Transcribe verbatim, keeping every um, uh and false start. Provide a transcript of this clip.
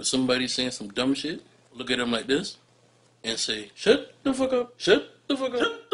with somebody saying some dumb shit, look at them like this and say, shut the fuck up, shut the fuck up.